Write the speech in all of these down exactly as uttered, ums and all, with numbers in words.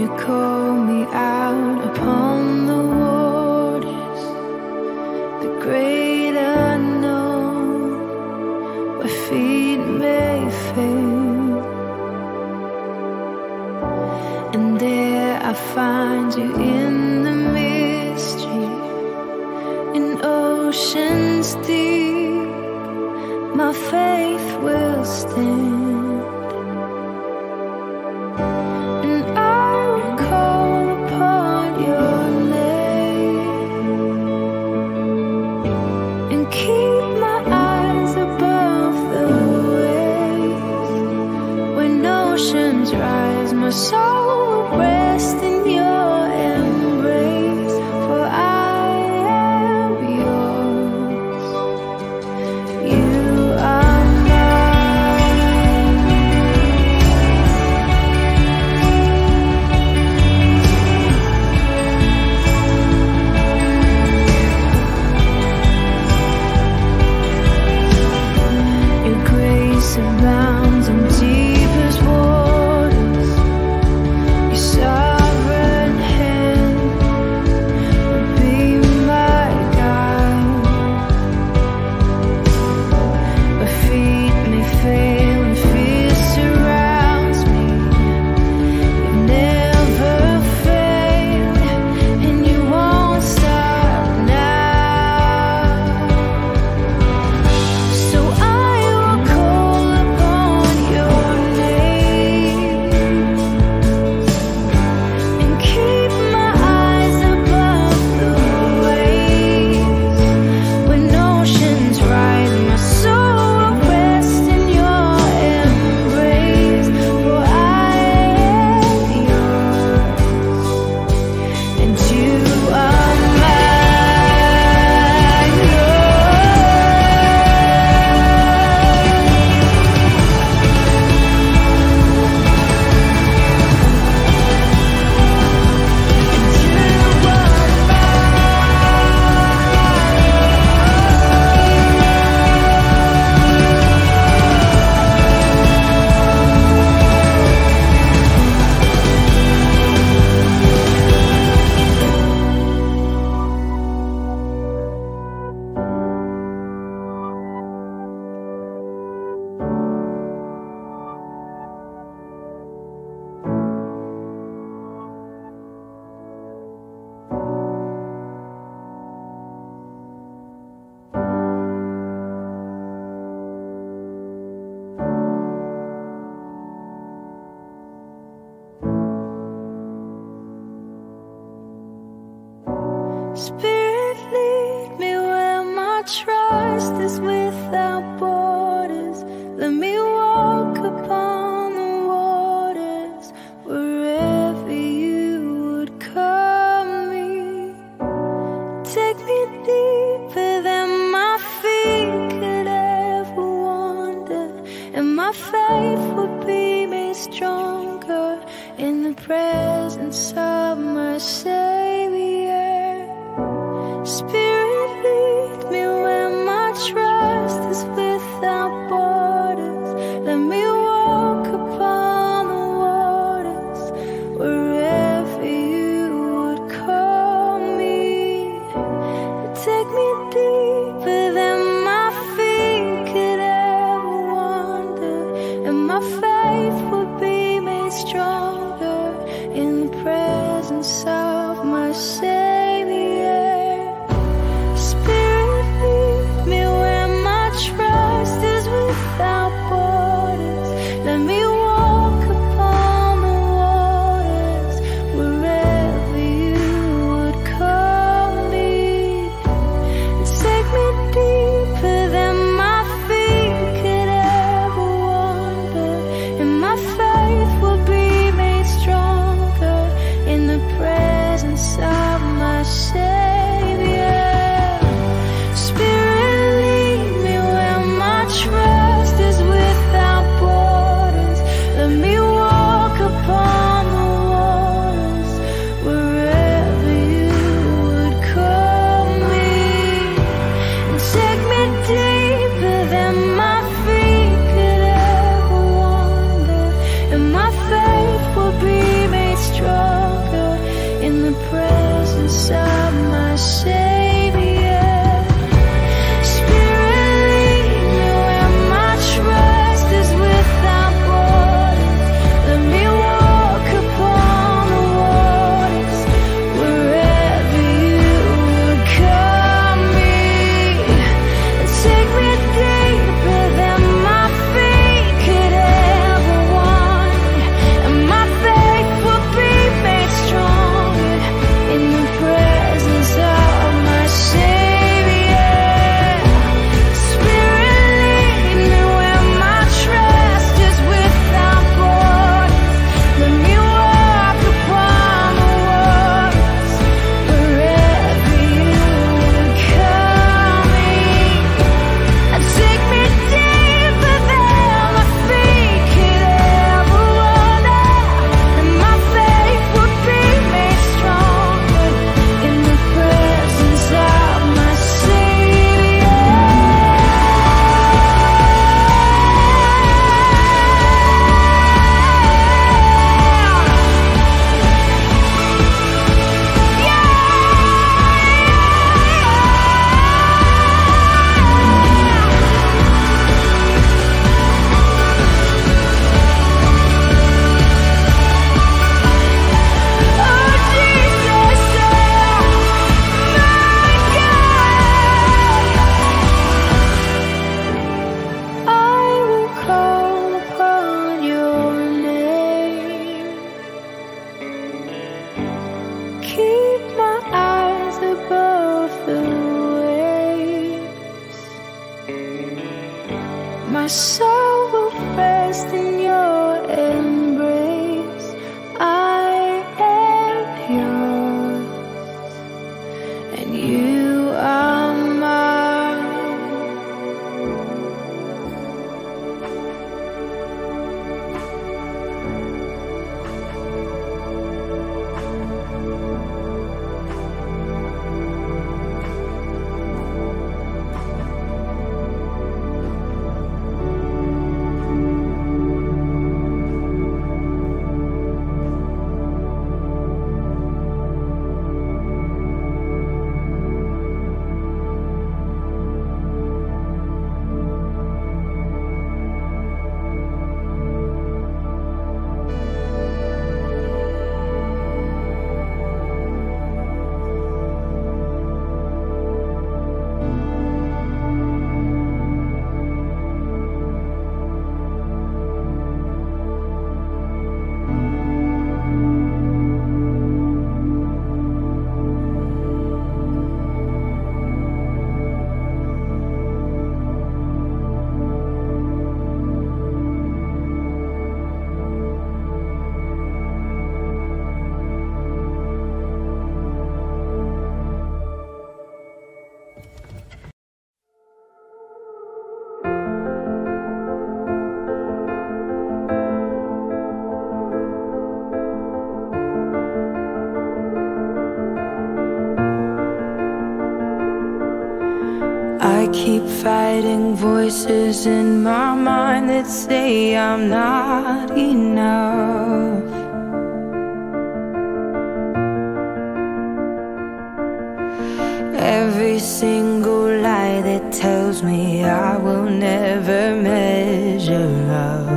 you call me out upon the waters, the great unknown, where feet may fail. And there I find you in the mystery, in oceans deep, my faith will stand. Oceans rise, my soul will rest in your embrace, for I am yours, you are mine. Your grace abounds in deepest waters, Spirit, lead me where my trust is without borders. Let me walk upon the waters, wherever you would call me. Take me deeper than my feet could ever wander, and my faith would be made stronger in the presence of my Savior. Spirit, lead me where my trust is without borders. Let me walk upon the waters, wherever you would call me. Take me deeper than my feet could ever wander, and my faith would be made stronger in the presence of my Savior. so oppressed in your embrace. I am yours, and you are keep fighting voices in my mind that say I'm not enough. Every single lie that tells me I will never measure up.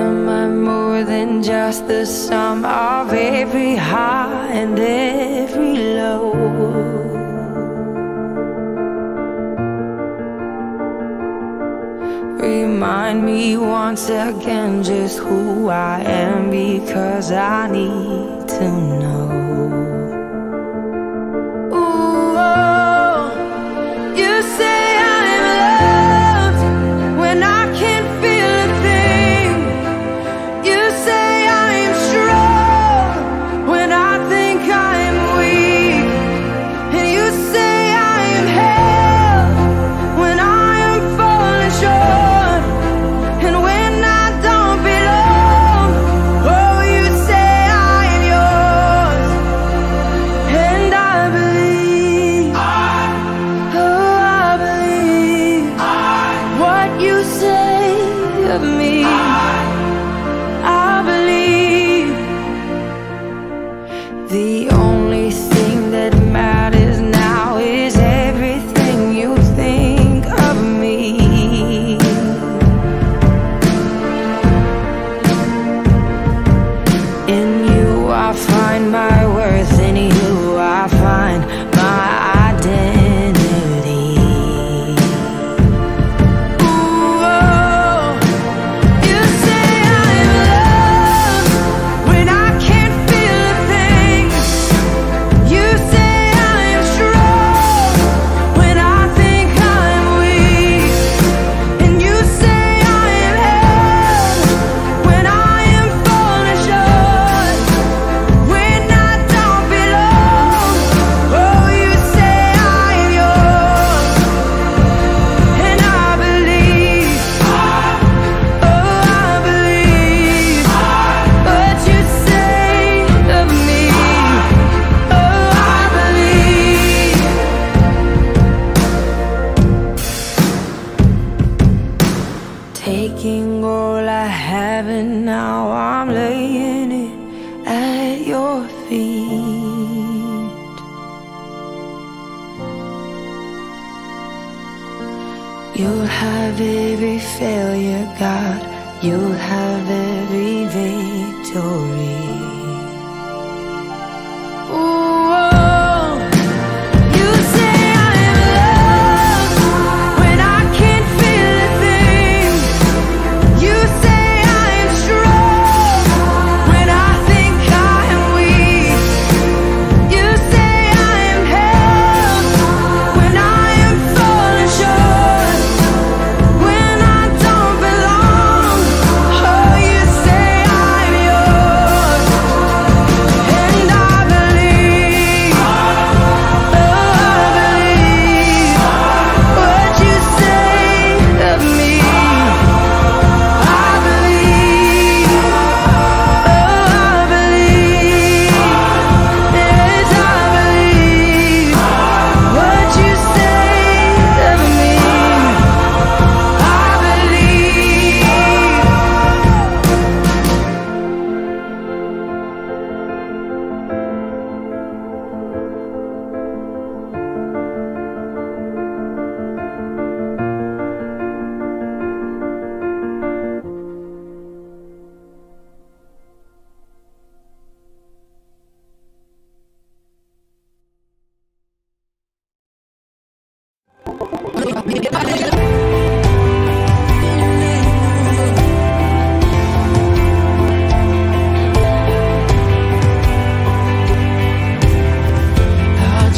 Am I more than just the sum of every high and every low? Remind me once again just who I am, because I need to know. Ooh, oh, you say I'm loved when I can't feel a thing. You say I'm strong when I think I'm weak, and you say I'm held when I am falling short, and when I don't belong. Oh, you say I am yours, and I believe, I, oh, I believe I, what you say of me. I, I believe. The only thing that matters now is everything you think of me. In you I find my worth, in you I find my identity. Taking all I have, and now I'm laying it at your feet. You'll have every failure, God. You'll have every victory. Hey!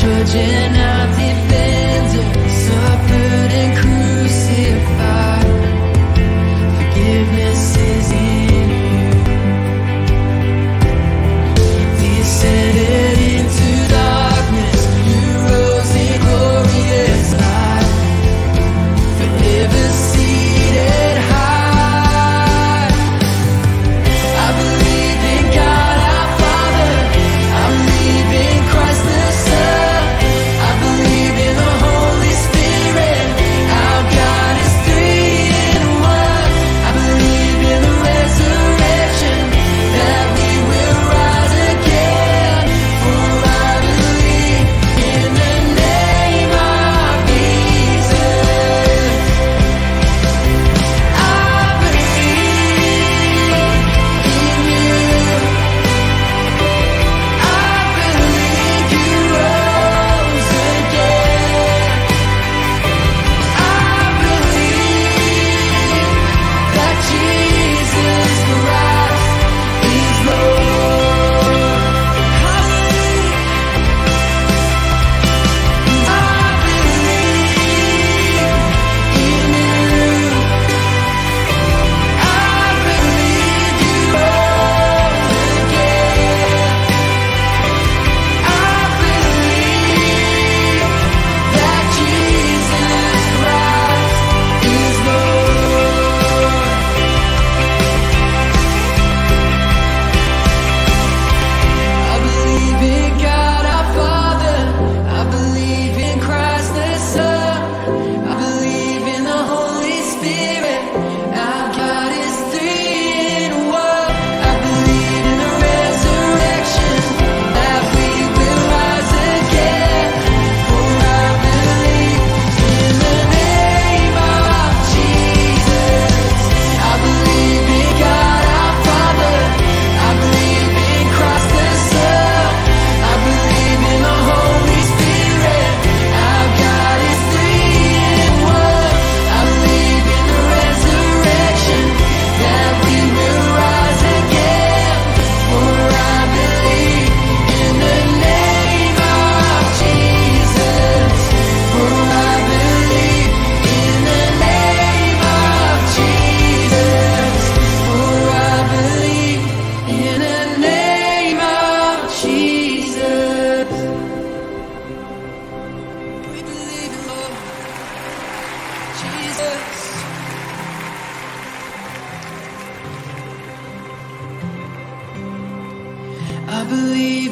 Judging our defender, suffered and crucified, forgiveness is in you. Descended into darkness, you rose in glorious light, forever seated high. I believe in God our Father, I believe in Christ the Son, I believe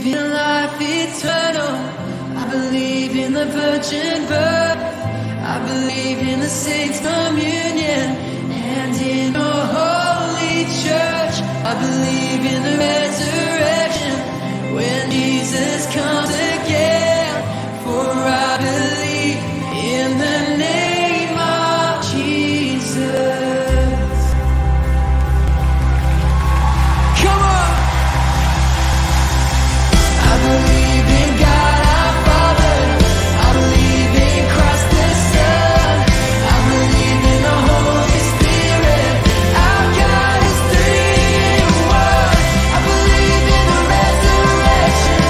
in life eternal. I believe in the virgin birth. I believe in the saints' communion and in your holy church. I believe in the resurrection when Jesus comes again. For I believe in the name of Jesus. Come on! I believe in God our Father, I believe in Christ the Son, I believe in the Holy Spirit, our God is three in one. I believe in the resurrection,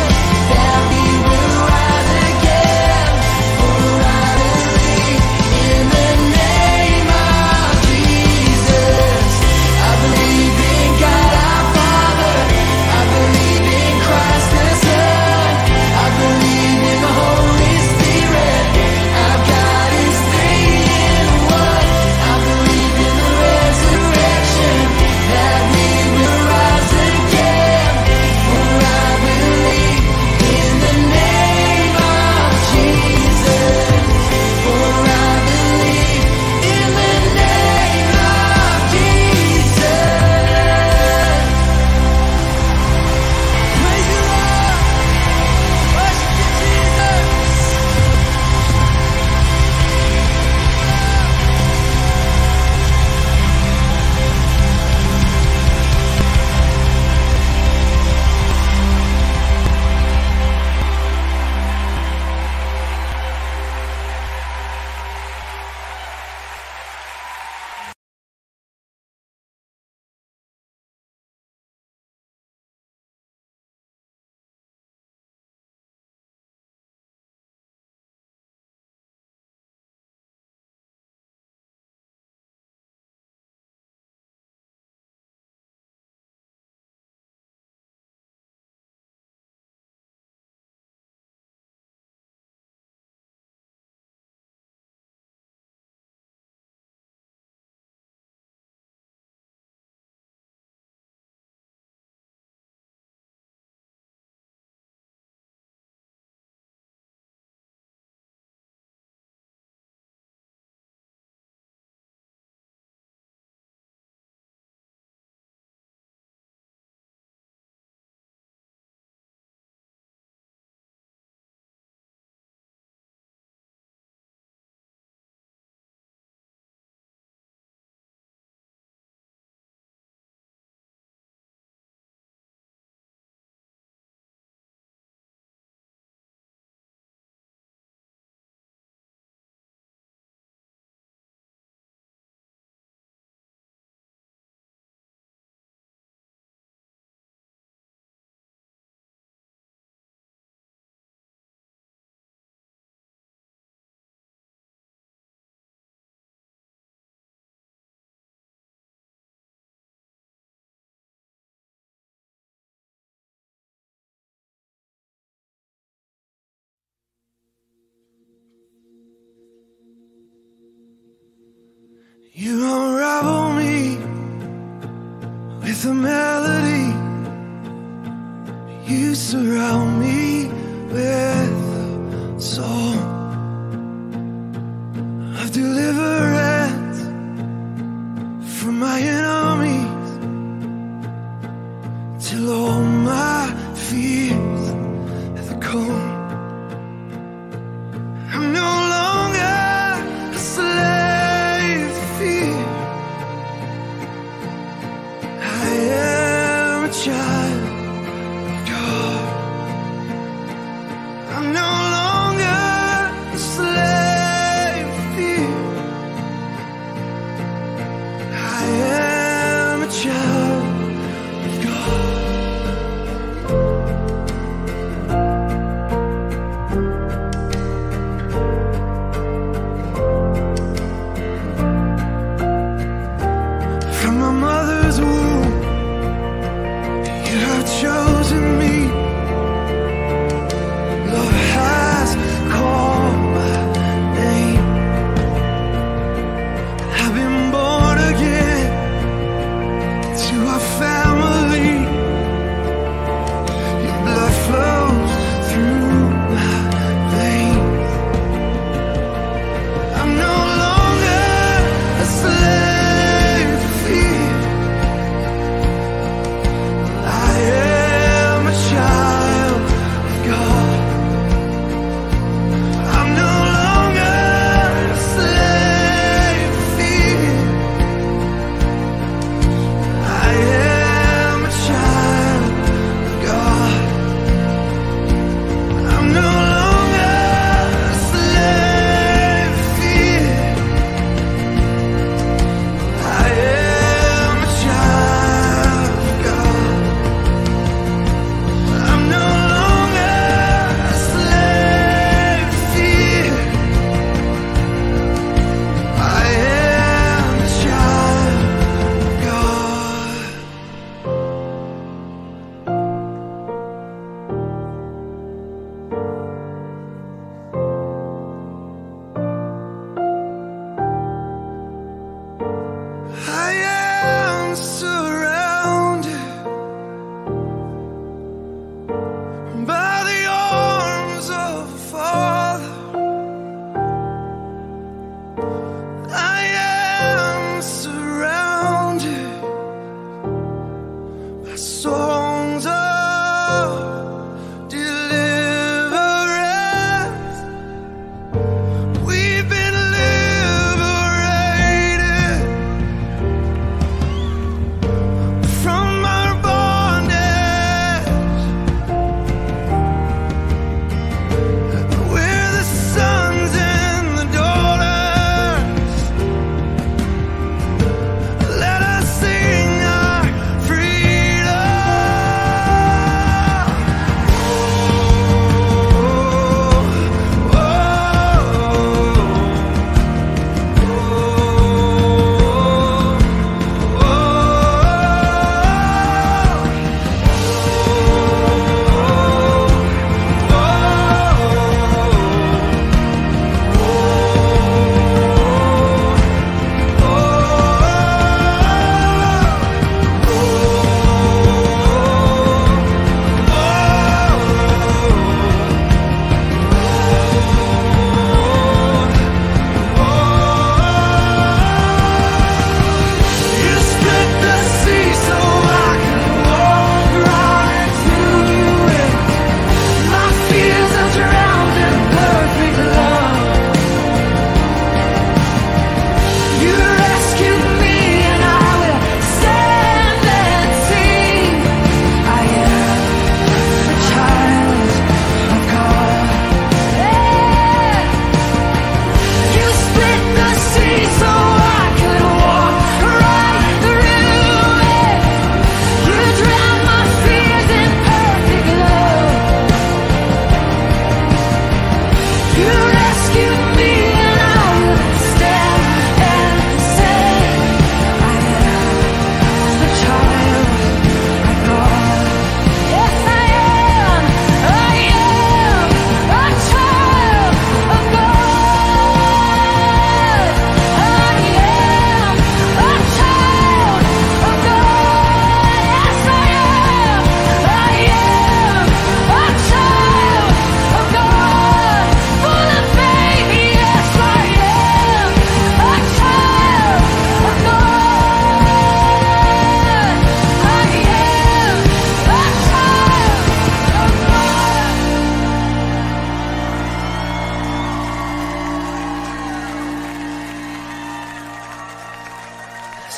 that we surround me with a song of deliverance from my enemies, till all my fears have come. I'm no longer a slave to fear. I am a child of God. I'm no longer a slave to fear.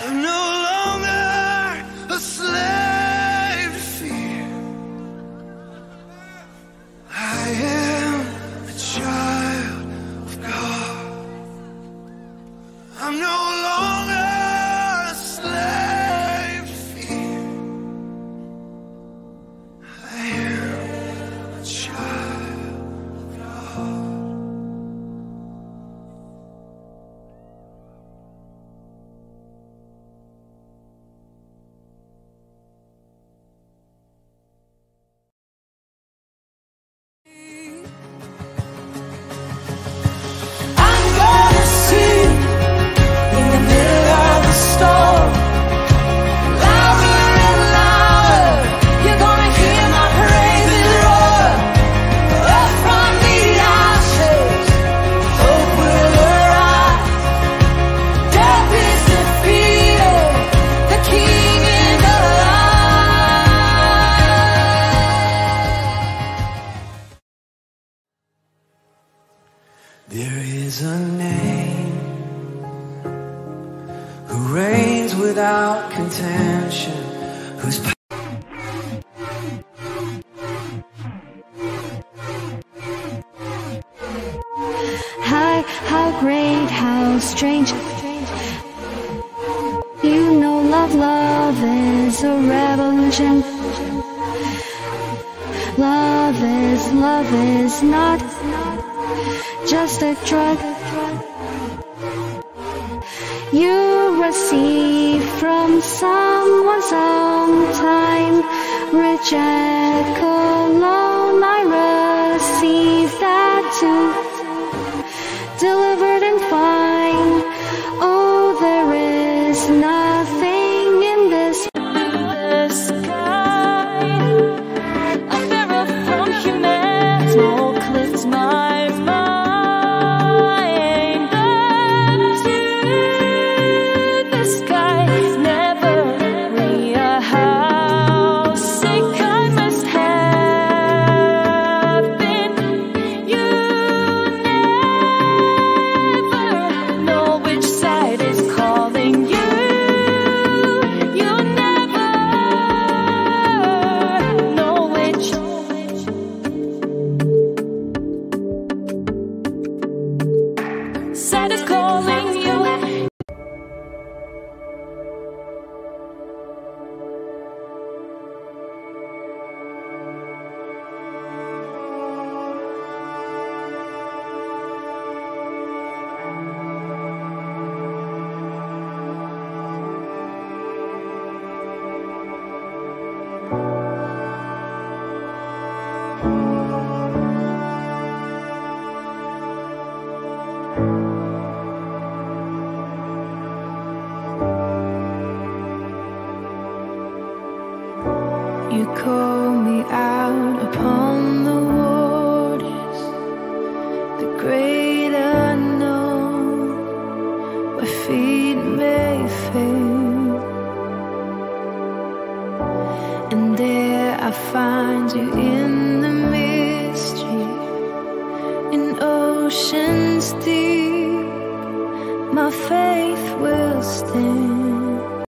I'm no longer a slave to fear. I am a child of God. I'm no longer a slave to fear. I am a child of God. There is a name who reigns without contention, whose power high, how great, how strange. You know, love, love is a revolution. Love is, love is not just a drug you receive from someone sometime. Reject alone, I receive that too. Delivered and fine. Oh, there is nothing in this sky. A mirror from humanity. Smoke lifts my mind. You call me out upon the waters, the great unknown, where feet may fail, and there I find you in the